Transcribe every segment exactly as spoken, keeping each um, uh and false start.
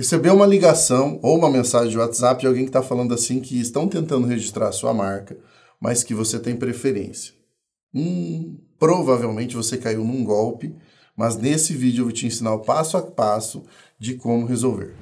Recebeu uma ligação ou uma mensagem de WhatsApp de alguém que está falando assim que estão tentando registrar a sua marca, mas que você tem preferência. Hum, provavelmente você caiu num golpe, mas nesse vídeo eu vou te ensinar o passo a passo de como resolver.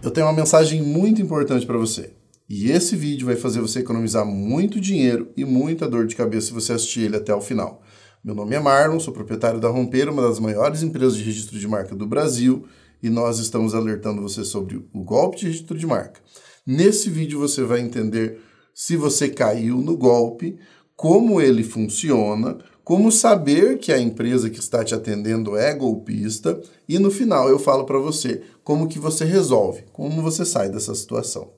Eu tenho uma mensagem muito importante para você. E esse vídeo vai fazer você economizar muito dinheiro e muita dor de cabeça se você assistir ele até o final. Meu nome é Marlon, sou proprietário da Romper, uma das maiores empresas de registro de marca do Brasil, e nós estamos alertando você sobre o golpe de registro de marca. Nesse vídeo você vai entender se você caiu no golpe, como ele funciona, como saber que a empresa que está te atendendo é golpista e no final eu falo para você como que você resolve, como você sai dessa situação.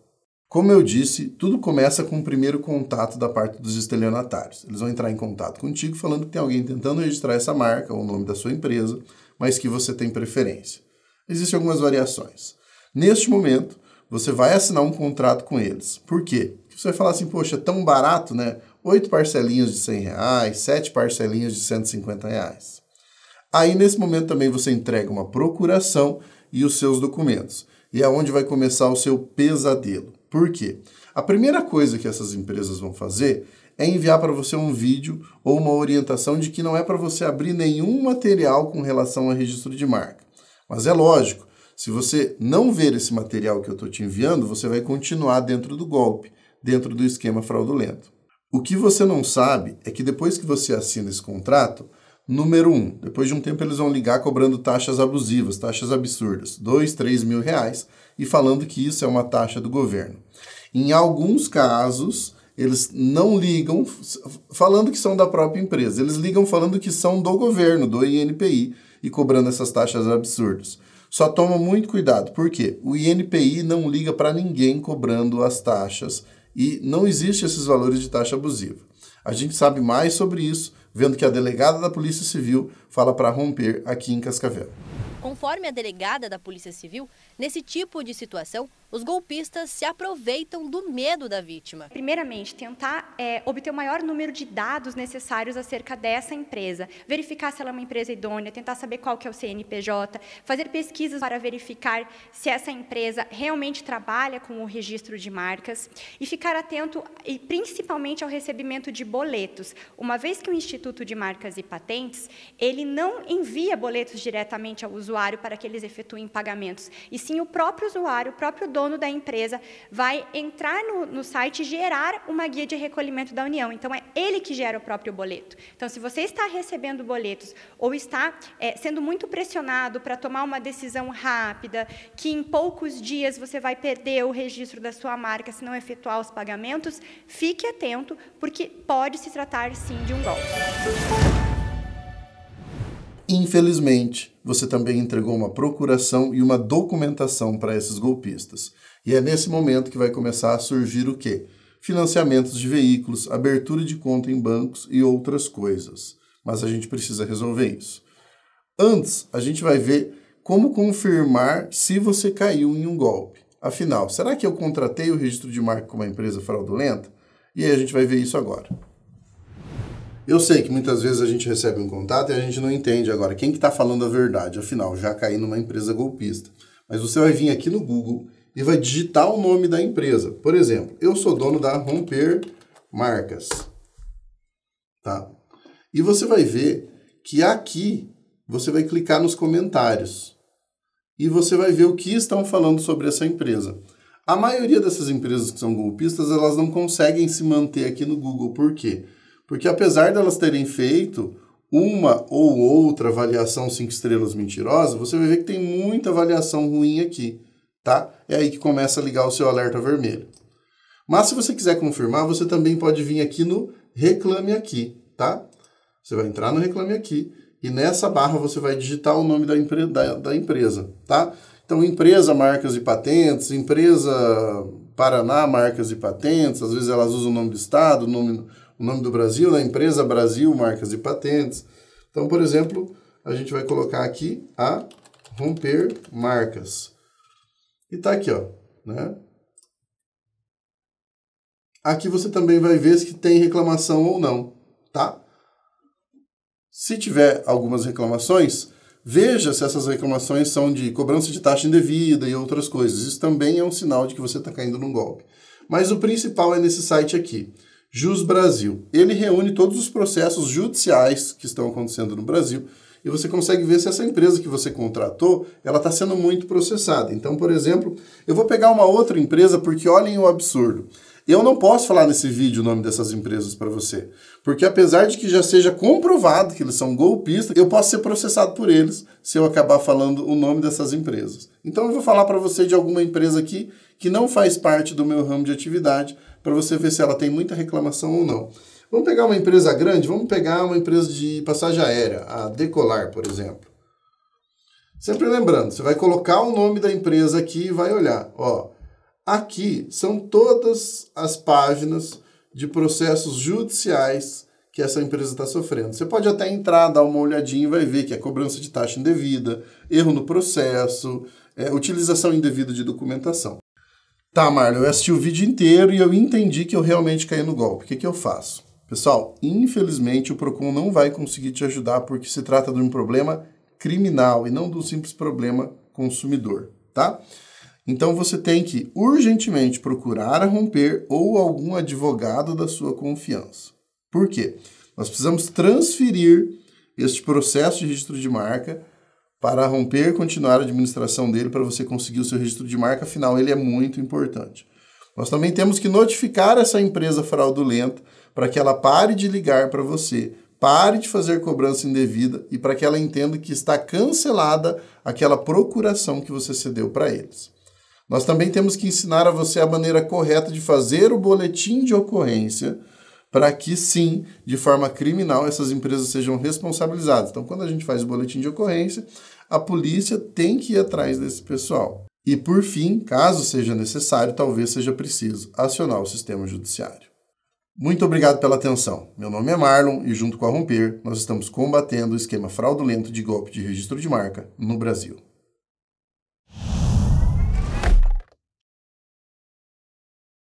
Como eu disse, tudo começa com o primeiro contato da parte dos estelionatários. Eles vão entrar em contato contigo falando que tem alguém tentando registrar essa marca ou o nome da sua empresa, mas que você tem preferência. Existem algumas variações. Neste momento, você vai assinar um contrato com eles. Por quê? Você vai falar assim, poxa, é tão barato, né? Oito parcelinhas de cem reais, sete parcelinhas de cento e cinquenta reais. Aí, nesse momento, também você entrega uma procuração e os seus documentos. E é onde vai começar o seu pesadelo. Por quê? A primeira coisa que essas empresas vão fazer é enviar para você um vídeo ou uma orientação de que não é para você abrir nenhum material com relação a registro de marca. Mas é lógico, se você não ver esse material que eu estou te enviando, você vai continuar dentro do golpe, dentro do esquema fraudulento. O que você não sabe é que depois que você assina esse contrato, número um, depois de um tempo eles vão ligar cobrando taxas abusivas, taxas absurdas, dois, três mil reais, e falando que isso é uma taxa do governo. Em alguns casos, eles não ligam falando que são da própria empresa, eles ligam falando que são do governo, do I N P I, e cobrando essas taxas absurdas. Só toma muito cuidado, porque o I N P I não liga para ninguém cobrando as taxas e não existe esses valores de taxa abusiva. A gente sabe mais sobre isso, vendo que a delegada da Polícia Civil fala para Romper aqui em Cascavel. Conforme a delegada da Polícia Civil, nesse tipo de situação, os golpistas se aproveitam do medo da vítima. Primeiramente, tentar é, obter o maior número de dados necessários acerca dessa empresa, verificar se ela é uma empresa idônea, tentar saber qual que é o C N P J, fazer pesquisas para verificar se essa empresa realmente trabalha com o registro de marcas e ficar atento e principalmente ao recebimento de boletos, uma vez que o Instituto de Marcas e Patentes, ele não envia boletos diretamente ao usuário usuário para que eles efetuem pagamentos, e sim o próprio usuário, o próprio dono da empresa vai entrar no, no site e gerar uma guia de recolhimento da União, então é ele que gera o próprio boleto. Então se você está recebendo boletos ou está é, sendo muito pressionado para tomar uma decisão rápida, que em poucos dias você vai perder o registro da sua marca se não efetuar os pagamentos, fique atento porque pode se tratar sim de um golpe. Infelizmente, você também entregou uma procuração e uma documentação para esses golpistas. E é nesse momento que vai começar a surgir o quê? Financiamentos de veículos, abertura de conta em bancos e outras coisas. Mas a gente precisa resolver isso. Antes, a gente vai ver como confirmar se você caiu em um golpe. Afinal, será que eu contratei o registro de marca com uma empresa fraudulenta? E aí a gente vai ver isso agora. Eu sei que muitas vezes a gente recebe um contato e a gente não entende agora quem que está falando a verdade, afinal, já caí numa empresa golpista. Mas você vai vir aqui no Google e vai digitar o nome da empresa. Por exemplo, eu sou dono da Romper Marcas. Tá? E você vai ver que aqui você vai clicar nos comentários e você vai ver o que estão falando sobre essa empresa. A maioria dessas empresas que são golpistas, elas não conseguem se manter aqui no Google. Por quê? Porque apesar delas terem feito uma ou outra avaliação cinco estrelas mentirosa, você vai ver que tem muita avaliação ruim aqui, tá? É aí que começa a ligar o seu alerta vermelho. Mas se você quiser confirmar, você também pode vir aqui no Reclame Aqui, tá? Você vai entrar no Reclame Aqui e nessa barra você vai digitar o nome da, empre da, da empresa, tá? Então, empresa, marcas e patentes, empresa Paraná, marcas e patentes, às vezes elas usam o nome do estado, o nome... o nome do Brasil, da empresa Brasil, marcas e patentes. Então, por exemplo, a gente vai colocar aqui a Romper Marcas. E tá aqui, ó, né? Aqui você também vai ver se tem reclamação ou não, tá? Se tiver algumas reclamações, Veja se essas reclamações são de cobrança de taxa indevida e outras coisas. Isso também é um sinal de que você está caindo num golpe. Mas o principal é nesse site aqui, Jus Brasil. Ele reúne todos os processos judiciais que estão acontecendo no Brasil e você consegue ver se essa empresa que você contratou, ela está sendo muito processada. Então, por exemplo, eu vou pegar uma outra empresa porque olhem o absurdo. Eu não posso falar nesse vídeo o nome dessas empresas para você, porque apesar de que já seja comprovado que eles são golpistas, eu posso ser processado por eles se eu acabar falando o nome dessas empresas. Então eu vou falar para você de alguma empresa aqui que não faz parte do meu ramo de atividade, para você ver se ela tem muita reclamação ou não. Vamos pegar uma empresa grande, vamos pegar uma empresa de passagem aérea, a Decolar, por exemplo. Sempre lembrando, você vai colocar o nome da empresa aqui e vai olhar, ó. Aqui são todas as páginas de processos judiciais que essa empresa está sofrendo. Você pode até entrar, dar uma olhadinha e vai ver que é cobrança de taxa indevida, erro no processo, é, utilização indevida de documentação. Tá, Marlon, eu assisti o vídeo inteiro e eu entendi que eu realmente caí no golpe. O que que eu faço? Pessoal, infelizmente o Procon não vai conseguir te ajudar porque se trata de um problema criminal e não de um simples problema consumidor, tá? Então você tem que urgentemente procurar a Romper ou algum advogado da sua confiança. Por quê? Nós precisamos transferir este processo de registro de marca para a Romper continuar a administração dele para você conseguir o seu registro de marca, afinal ele é muito importante. Nós também temos que notificar essa empresa fraudulenta para que ela pare de ligar para você, pare de fazer cobrança indevida e para que ela entenda que está cancelada aquela procuração que você cedeu para eles. Nós também temos que ensinar a você a maneira correta de fazer o boletim de ocorrência para que, sim, de forma criminal, essas empresas sejam responsabilizadas. Então, quando a gente faz o boletim de ocorrência, a polícia tem que ir atrás desse pessoal. E, por fim, caso seja necessário, talvez seja preciso acionar o sistema judiciário. Muito obrigado pela atenção. Meu nome é Marlon e, junto com a Romper, nós estamos combatendo o esquema fraudulento de golpe de registro de marca no Brasil.